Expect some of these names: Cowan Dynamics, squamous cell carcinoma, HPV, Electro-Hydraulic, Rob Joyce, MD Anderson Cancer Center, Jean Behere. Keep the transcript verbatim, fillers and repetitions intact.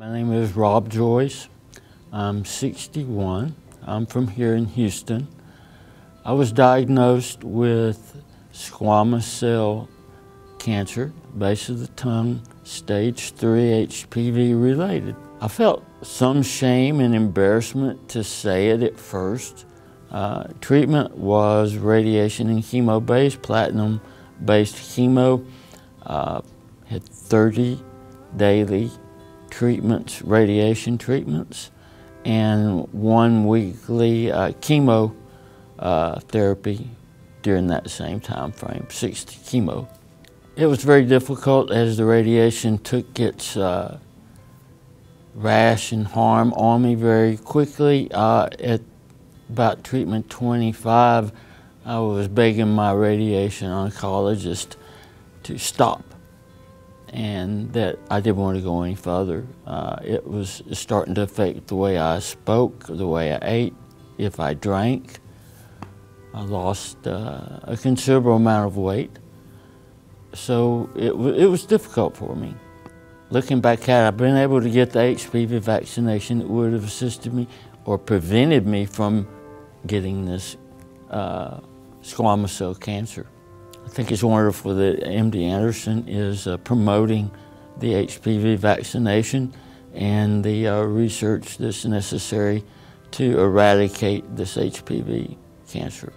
My name is Rob Joyce. I'm sixty-one. I'm from here in Houston. I was diagnosed with squamous cell cancer, base of the tongue, stage three H P V related. I felt some shame and embarrassment to say it at first. Uh, treatment was radiation and chemo-based, platinum-based chemo. Uh, had thirty daily treatments, radiation treatments, and one weekly uh, chemo uh, therapy during that same time frame, sixty chemo. It was very difficult as the radiation took its uh, rash and harm on me very quickly. Uh, at about treatment twenty-five, I was begging my radiation oncologist to stop and that I didn't want to go any further. Uh, it was starting to affect the way I spoke, the way I ate, if I drank. I lost uh, a considerable amount of weight, so it, it was difficult for me. Looking back at it, I've been able to get the H P V vaccination that would have assisted me or prevented me from getting this uh, squamous cell cancer. I think it's wonderful that M D Anderson is uh, promoting the H P V vaccination and the uh, research that's necessary to eradicate this H P V cancer.